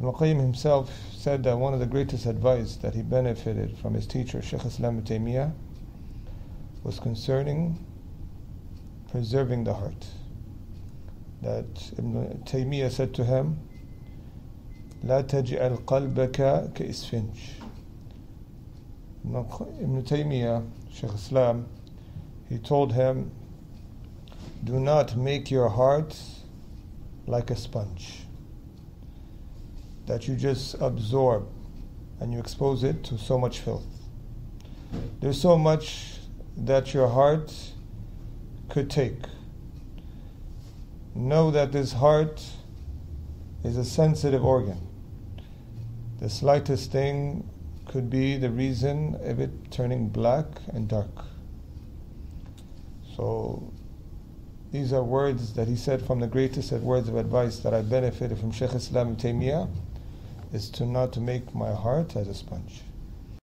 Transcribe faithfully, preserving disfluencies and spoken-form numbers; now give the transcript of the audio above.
Ibn Qayyim himself said that one of the greatest advice that he benefited from his teacher, Sheikh Islam al-Taymiyyah, was concerning preserving the heart. That Ibn Taymiyyah said to him, "La taj'al qalbaka ka isfinch." Ibn Taymiyyah, Shaykh Islam, he told him, "Do not make your heart like a sponge, that you just absorb and you expose it to so much filth. There's so much that your heart could take. Know that this heart is a sensitive organ. The slightest thing could be the reason of it turning black and dark." So these are words that he said, from the greatest words of advice that I benefited from Shaykh Islam al-Taymiyyah, is to not make my heart as a sponge.